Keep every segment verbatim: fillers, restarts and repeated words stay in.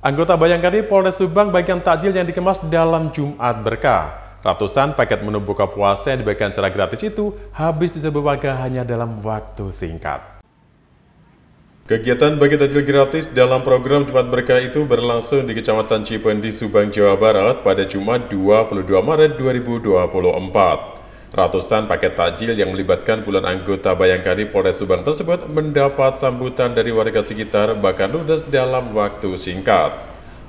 Anggota Bhayangkari Polres Subang bagian takjil yang dikemas dalam Jumat Berkah. Ratusan paket menu buka puasa yang dibagikan secara gratis itu habis diserbu warga hanya dalam waktu singkat. Kegiatan bagi takjil gratis dalam program Jumat Berkah itu berlangsung di Kecamatan Cipendi, Subang, Jawa Barat pada Jumat dua puluh dua Maret dua ribu dua puluh empat. Ratusan paket takjil yang melibatkan puluhan anggota Bhayangkari Polres Subang tersebut mendapat sambutan dari warga sekitar bahkan ludes dalam waktu singkat.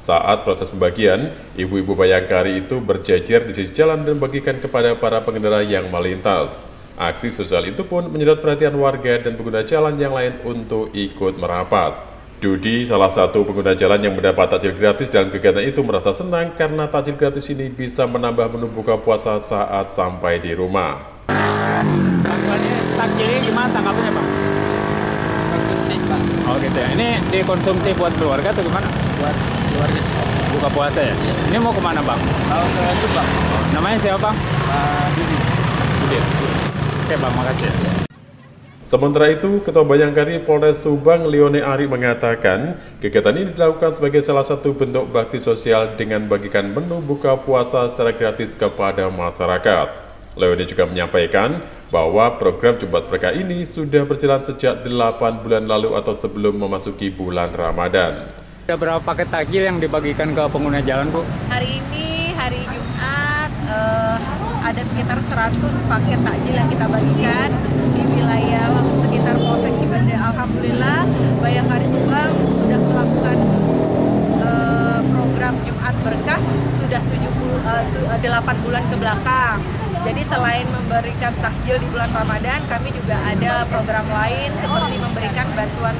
Saat proses pembagian, ibu-ibu Bhayangkari itu berjejer di sisi jalan dan bagikan kepada para pengendara yang melintas. Aksi sosial itu pun menyedot perhatian warga dan pengguna jalan yang lain untuk ikut merapat. Dudi, salah satu pengguna jalan yang mendapat takjil gratis dalam kegiatan itu, merasa senang karena takjil gratis ini bisa menambah menu buka puasa saat sampai di rumah. Tanggapannya takjilnya gimana? Tanggapannya Bang? Bagus sih Bang. Oh gitu ya. Ini dikonsumsi buat keluarga atau gimana? Buat keluarga sih. Buka puasa ya? Iya. Ini mau kemana Bang? Mau ke Subang. Namanya siapa Bang? Uh, Dudi. Dudi. Oke Bang, makasih. Ya. Sementara itu, Ketua Bhayangkari Polres Subang Leoni Ari mengatakan, kegiatan ini dilakukan sebagai salah satu bentuk bakti sosial dengan bagikan menu buka puasa secara gratis kepada masyarakat. Leoni juga menyampaikan bahwa program Jumat Berkah ini sudah berjalan sejak delapan bulan lalu atau sebelum memasuki bulan Ramadan. Ada berapa paket takjil yang dibagikan ke pengguna jalan, Bu? Hari ini, hari Jumat, uh, ada sekitar seratus paket takjil yang kita bagikan di wilayah sekitar Polsek Cipendi. Alhamdulillah, Bhayangkari Subang sudah melakukan uh, program Jumat Berkah sudah tujuh puluh delapan bulan ke belakang. Jadi selain memberikan takjil di bulan Ramadan, kami juga ada program lain seperti memberikan bantuan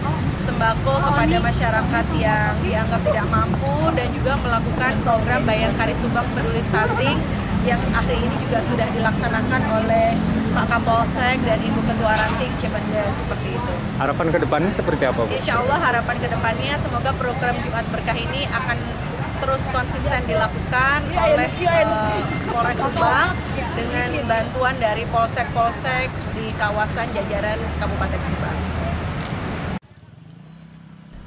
sembako kepada masyarakat yang dianggap tidak mampu dan juga melakukan program Bhayangkari Subang Peduli Stunting yang akhir ini juga sudah dilaksanakan oleh Pak Kapolsek dan Ibu Ketua Ranting Cipeundeuy seperti itu. Harapan kedepannya seperti apa, Bu? Insya Allah harapan kedepannya semoga program Jumat Berkah ini akan terus konsisten dilakukan oleh uh, Polres Subang dengan bantuan dari polsek-polsek di kawasan jajaran Kabupaten Subang.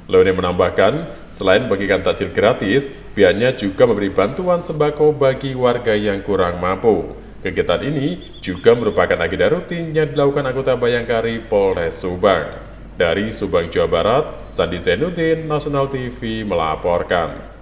Leoni menambahkan, selain bagikan takjil gratis, pihaknya juga memberi bantuan sembako bagi warga yang kurang mampu. Kegiatan ini juga merupakan agenda rutin yang dilakukan anggota Bhayangkari Polres Subang. Dari Subang, Jawa Barat, Sandi Zenudin, Nasional T V melaporkan.